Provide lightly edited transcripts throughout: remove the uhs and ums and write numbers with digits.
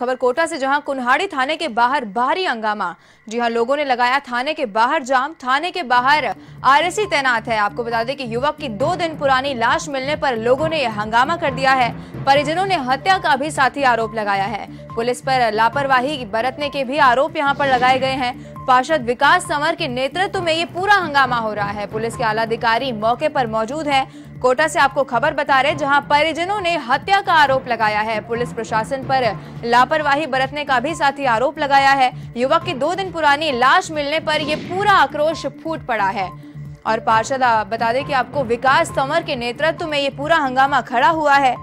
खबर कोटा से, जहां कुन्हाड़ी थाने के बाहर भारी हंगामा। जी हां, लोगों ने लगाया थाने के बाहर जाम। थाने के बाहर आरएसी तैनात है। आपको बता दें कि युवक की 2 दिन पुरानी लाश मिलने पर लोगों ने यह हंगामा कर दिया है। परिजनों ने हत्या का भी साथी आरोप लगाया है। पुलिस पर लापरवाही बरतने के भी आरोप यहां पर लगाए गए हैं। पार्षद विकास तंवर के नेतृत्व में ये पूरा हंगामा हो रहा है। पुलिस के आला अधिकारी मौके पर मौजूद है। कोटा से आपको खबर बता रहे, जहां परिजनों ने हत्या का आरोप लगाया है। पुलिस प्रशासन पर लापरवाही बरतने का भी साथी आरोप लगाया है। युवक की 2 दिन पुरानी लाश मिलने पर यह पूरा आक्रोश फूट पड़ा है। और पार्षद बता दें कि आपको विकास तंवर के नेतृत्व में ये पूरा हंगामा खड़ा हुआ है।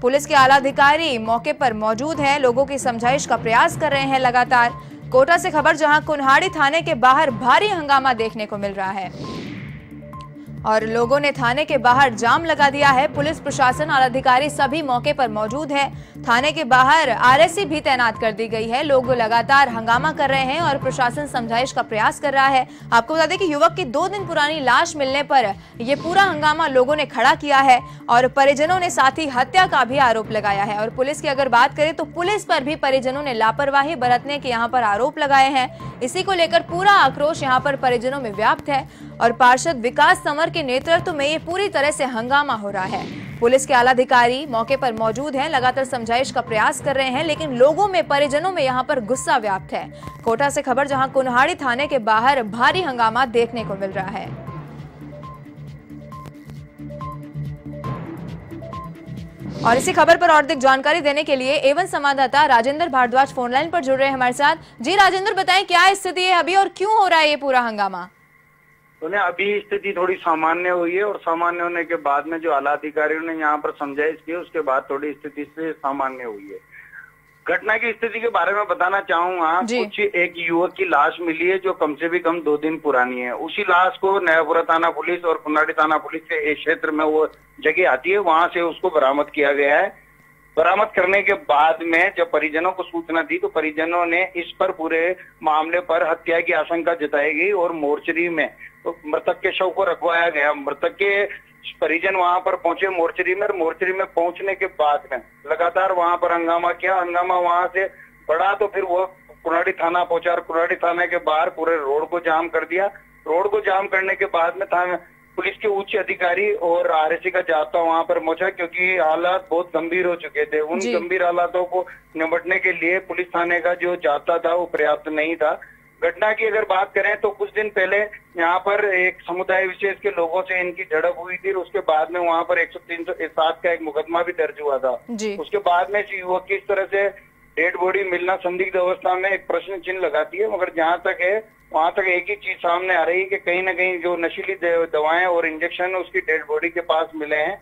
पुलिस के आला अधिकारी मौके पर मौजूद है। लोगों की समझाइश का प्रयास कर रहे हैं लगातार। कोटा से खबर, जहां कुन्हाड़ी थाने के बाहर भारी हंगामा देखने को मिल रहा है और लोगों ने थाने के बाहर जाम लगा दिया है। पुलिस प्रशासन और अधिकारी सभी मौके पर मौजूद है। थाने के बाहर आरएसी भी तैनात कर दी गई है। लोग लगातार हंगामा कर रहे हैं और प्रशासन समझाइश का प्रयास कर रहा है। आपको बता दें कि युवक की 2 दिन पुरानी लाश मिलने पर यह पूरा हंगामा लोगों ने खड़ा किया है और परिजनों ने साथ ही हत्या का भी आरोप लगाया है। और पुलिस की अगर बात करें तो पुलिस पर भी परिजनों ने लापरवाही बरतने के यहाँ पर आरोप लगाए हैं। इसी को लेकर पूरा आक्रोश यहाँ पर परिजनों में व्याप्त है और पार्षद विकास तंवर के नेतृत्व में ये पूरी तरह से हंगामा हो रहा है। पुलिस के आला अधिकारी मौके पर मौजूद हैं, लगातार समझाइश का प्रयास कर रहे हैं, लेकिन लोगों में, परिजनों में यहाँ पर गुस्सा व्याप्त है। कोटा से खबर, जहाँ कुन्हाड़ी थाने के बाहर भारी हंगामा देखने को मिल रहा है। और इसी खबर पर और अधिक जानकारी देने के लिए A1 संवाददाता राजेंद्र भारद्वाज फोनलाइन पर जुड़ रहे हैं हमारे साथ। जी राजेंद्र, बताएं क्या स्थिति है अभी और क्यों हो रहा है ये पूरा हंगामा? उन्हें अभी स्थिति थोड़ी सामान्य हुई है और सामान्य होने के बाद में जो आला अधिकारियों ने यहाँ पर समझाइश की, उसके बाद थोड़ी स्थिति से सामान्य हुई है। घटना की स्थिति के बारे में बताना चाहूंगा। कुछ एक युवक की लाश मिली है जो कम से भी कम 2 दिन पुरानी है। उसी लाश को नैनापुरा थाना पुलिस और कुन्हाड़ी थाना पुलिस से एक क्षेत्र में वो जगह आती है, वहां से उसको बरामद किया गया है। बरामद करने के बाद में जब परिजनों को सूचना दी तो परिजनों ने इस पर पूरे मामले पर हत्या की आशंका जताई गई और मोर्चरी में तो मृतक के शव को रखवाया गया। मृतक के परिजन वहां पर पहुंचे मोर्चरी में और मोर्चरी में पहुंचने के बाद में लगातार वहां पर हंगामा किया। हंगामा वहां से बढ़ा तो फिर वो कुन्हाड़ी थाना पहुंचा और कुन्हाड़ी थाने के बाहर पूरे रोड को जाम कर दिया। रोड को जाम करने के बाद में पुलिस के उच्च अधिकारी और आरएसी का जाब्ता वहां पर पहुंचा, क्योंकि हालात बहुत गंभीर हो चुके थे। उन गंभीर हालातों को निपटने के लिए पुलिस थाने का जो जाब्ता था वो पर्याप्त नहीं था। घटना की अगर बात करें तो कुछ दिन पहले यहाँ पर एक समुदाय विशेष के लोगों से इनकी झड़प हुई थी और उसके बाद में वहाँ पर 103/07 का एक मुकदमा भी दर्ज हुआ था। उसके बाद में युवक की इस तरह से डेड बॉडी मिलना संदिग्ध अवस्था में एक प्रश्न चिन्ह लगाती है, मगर जहाँ तक है वहाँ तक एक ही चीज सामने आ रही है कि कहीं ना कहीं जो नशीली दवाएं और इंजेक्शन उसकी डेड बॉडी के पास मिले हैं।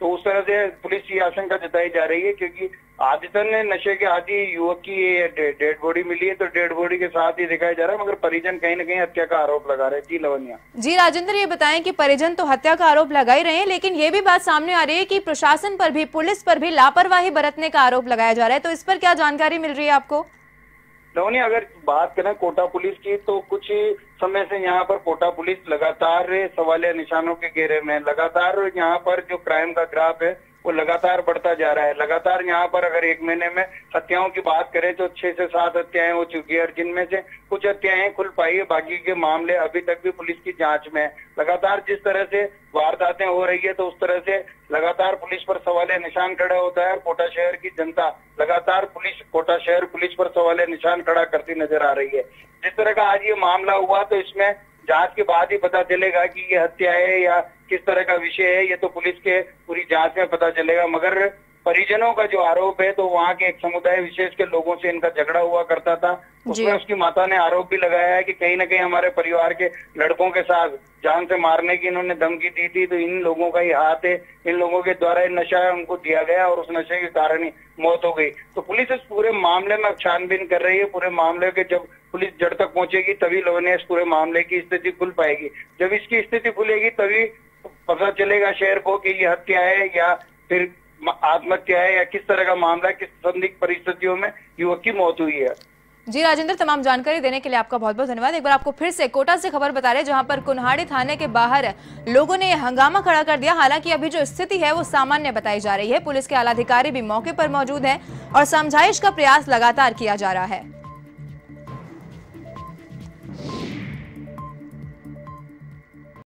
तो उस तरह से पुलिस की आशंका जताई जा रही है, क्योंकि आदतन नशे के आदि युवक की डेड बॉडी मिली है तो डेड बॉडी के साथ ही दिखाया जा रहा है, मगर परिजन कहीं ना कहीं हत्या का आरोप लगा रहे हैं। जी लवनिया। जी राजेंद्र, ये बताएं कि परिजन तो हत्या का आरोप लगा ही रहे हैं, लेकिन ये भी बात सामने आ रही है कि प्रशासन पर भी, पुलिस पर भी लापरवाही बरतने का आरोप लगाया जा रहा है, तो इस पर क्या जानकारी मिल रही है आपको? लवनिया, अगर बात करें कोटा पुलिस की तो कुछ समय से यहाँ पर कोटा पुलिस लगातार सवालिया निशानों के घेरे में, लगातार यहाँ पर जो क्राइम का ग्राफ है वो लगातार बढ़ता जा रहा है। लगातार यहाँ पर अगर 1 महीने में हत्याओं की बात करें तो 6 से 7 हत्याएं हो चुकी है और जिनमें से कुछ हत्याएं खुल पाई है, बाकी के मामले अभी तक भी पुलिस की जांच में है। लगातार जिस तरह से वारदातें हो रही है तो उस तरह से लगातार पुलिस पर सवालिया निशान खड़ा होता है और कोटा शहर की जनता लगातार कोटा शहर पुलिस पर सवालिया निशान खड़ा करती नजर आ रही है। जिस तरह का आज ये मामला हुआ तो इसमें जांच के बाद ही पता चलेगा कि ये हत्या है या किस तरह का विषय है, ये तो पुलिस के पूरी जांच में पता चलेगा। मगर परिजनों का जो आरोप है तो वहाँ के एक समुदाय विशेष के लोगों से इनका झगड़ा हुआ करता था, उसमें उसकी माता ने आरोप भी लगाया है कि कहीं ना कहीं हमारे परिवार के लड़कों के साथ जान से मारने की इन्होंने धमकी दी थी, तो इन लोगों का ही हाथ है, इन लोगों के द्वारा ये नशा उनको दिया गया और उस नशे के कारण ही मौत हो गई। तो पुलिस इस पूरे मामले में छानबीन कर रही है। पूरे मामले के जब पुलिस जड़ तक पहुंचेगी तभी लोगों ने इस पूरे मामले की स्थिति खुल पाएगी। जब इसकी स्थिति खुलेगी तभी पता चलेगा शहर को कि ये हत्या है या फिर आत्महत्या है या किस तरह का मामला, किस संदिग्ध परिस्थितियों में युवक की मौत हुई है। जी राजेंद्र, तमाम जानकारी देने के लिए आपका बहुत बहुत धन्यवाद। एक बार आपको फिर से कोटा से खबर बता रहे, जहां पर कुन्हाड़ी थाने के बाहर लोगों ने हंगामा खड़ा कर दिया। हालांकि अभी जो स्थिति है वो सामान्य बताई जा रही है। पुलिस के आला अधिकारी भी मौके पर मौजूद हैं और समझाइश का प्रयास लगातार किया जा रहा है।